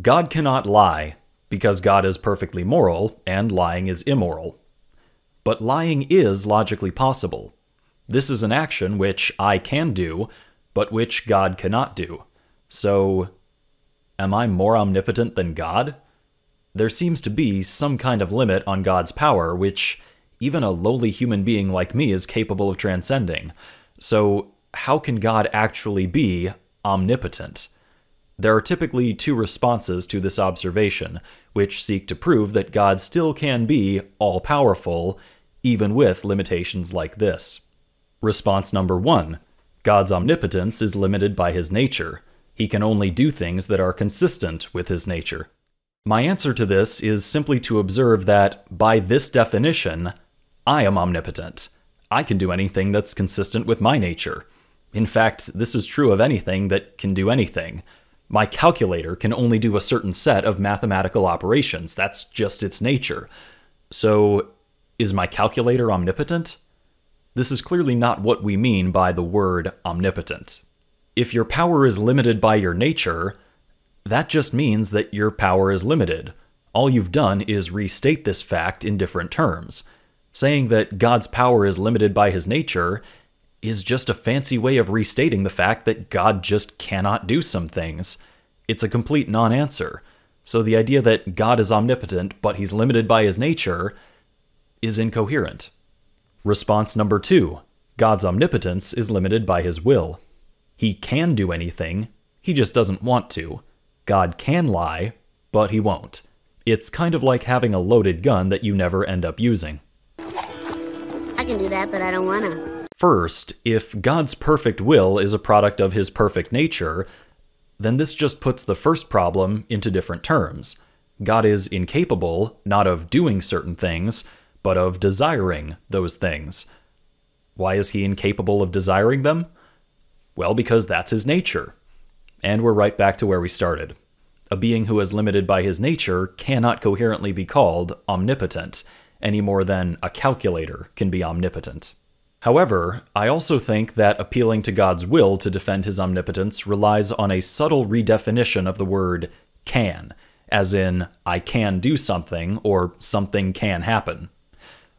God cannot lie, because God is perfectly moral, and lying is immoral. But lying is logically possible. This is an action which I can do, but which God cannot do. So, am I more omnipotent than God? There seems to be some kind of limit on God's power, which even a lowly human being like me is capable of transcending. So, how can God actually be omnipotent? There are typically two responses to this observation, which seek to prove that God still can be all-powerful, even with limitations like this. Response number one: God's omnipotence is limited by his nature. He can only do things that are consistent with his nature. My answer to this is simply to observe that, by this definition, I am omnipotent. I can do anything that's consistent with my nature. In fact, this is true of anything that can do anything. My calculator can only do a certain set of mathematical operations. That's just its nature. So, is my calculator omnipotent? This is clearly not what we mean by the word omnipotent. If your power is limited by your nature, that just means that your power is limited. All you've done is restate this fact in different terms. Saying that God's power is limited by his nature is just a fancy way of restating the fact that God just cannot do some things. It's a complete non-answer. So the idea that God is omnipotent, but he's limited by his nature, is incoherent. Response number two: God's omnipotence is limited by his will. He can do anything, he just doesn't want to. God can lie, but he won't. It's kind of like having a loaded gun that you never end up using. I can do that, but I don't wanna. First, if God's perfect will is a product of his perfect nature, then this just puts the first problem into different terms. God is incapable, not of doing certain things, but of desiring those things. Why is he incapable of desiring them? Well, because that's his nature. And we're right back to where we started. A being who is limited by his nature cannot coherently be called omnipotent, any more than a calculator can be omnipotent. However, I also think that appealing to God's will to defend his omnipotence relies on a subtle redefinition of the word can, as in, I can do something, or something can happen.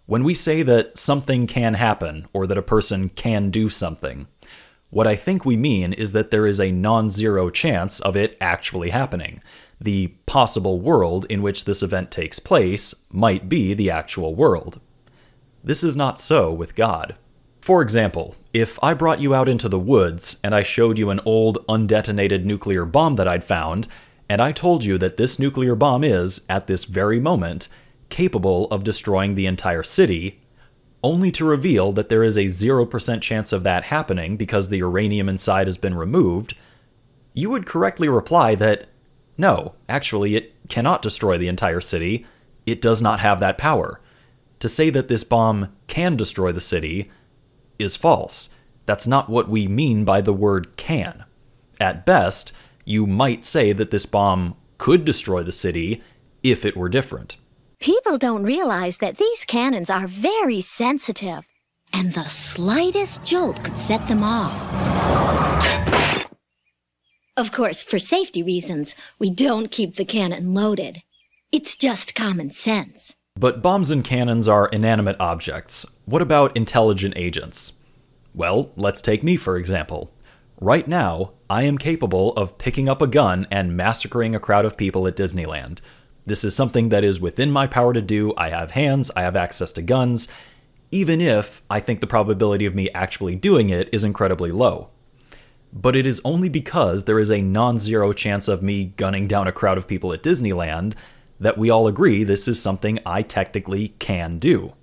When we say that something can happen, or that a person can do something, what I think we mean is that there is a non-zero chance of it actually happening. The possible world in which this event takes place might be the actual world. This is not so with God. For example, if I brought you out into the woods and I showed you an old, undetonated nuclear bomb that I'd found, and I told you that this nuclear bomb is, at this very moment, capable of destroying the entire city, only to reveal that there is a 0% chance of that happening because the uranium inside has been removed, you would correctly reply that, no, actually it cannot destroy the entire city, it does not have that power. To say that this bomb can destroy the city is false. That's not what we mean by the word can. At best, you might say that this bomb could destroy the city if it were different. People don't realize that these cannons are very sensitive, and the slightest jolt could set them off. Of course, for safety reasons, we don't keep the cannon loaded. It's just common sense. But bombs and cannons are inanimate objects. What about intelligent agents? Well, let's take me for example. Right now, I am capable of picking up a gun and massacring a crowd of people at Disneyland. This is something that is within my power to do. I have hands, I have access to guns, even if I think the probability of me actually doing it is incredibly low. But it is only because there is a non-zero chance of me gunning down a crowd of people at Disneyland that we all agree this is something I technically can do.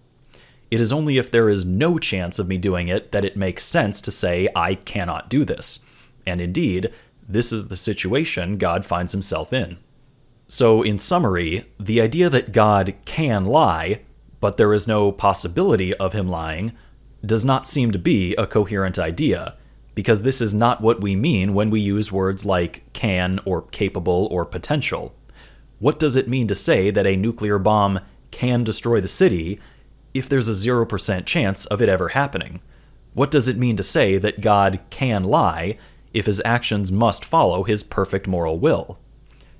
It is only if there is no chance of me doing it that it makes sense to say I cannot do this. And indeed, this is the situation God finds himself in. So in summary, the idea that God can lie, but there is no possibility of him lying, does not seem to be a coherent idea, because this is not what we mean when we use words like can or capable or potential. What does it mean to say that a nuclear bomb can destroy the city if there's a 0% chance of it ever happening? What does it mean to say that God can lie if his actions must follow his perfect moral will?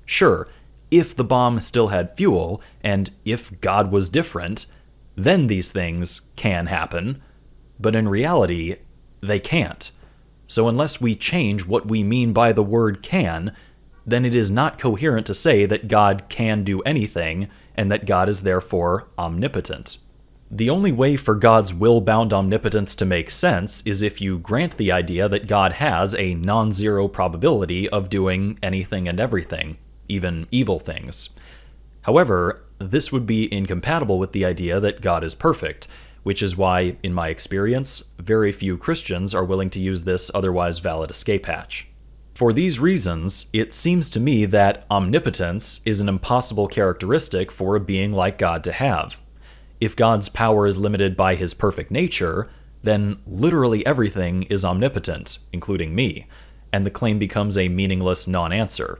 Sure, if the bomb still had fuel, and if God was different, then these things can happen. But in reality, they can't. So unless we change what we mean by the word can, then it is not coherent to say that God can do anything, and that God is therefore omnipotent. The only way for God's will-bound omnipotence to make sense is if you grant the idea that God has a non-zero probability of doing anything and everything, even evil things. However, this would be incompatible with the idea that God is perfect, which is why, in my experience, very few Christians are willing to use this otherwise valid escape hatch. For these reasons, it seems to me that omnipotence is an impossible characteristic for a being like God to have. If God's power is limited by his perfect nature, then literally everything is omnipotent, including me, and the claim becomes a meaningless non-answer.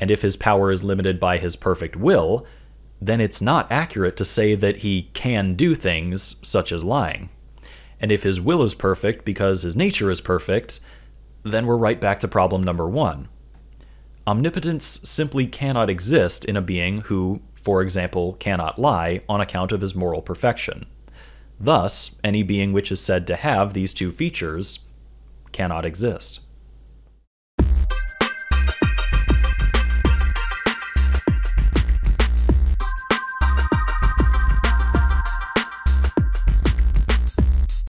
And if his power is limited by his perfect will, then it's not accurate to say that he can do things, such as lying. And if his will is perfect because his nature is perfect, then we're right back to problem number one. Omnipotence simply cannot exist in a being who, for example, cannot lie on account of his moral perfection. Thus, any being which is said to have these two features cannot exist.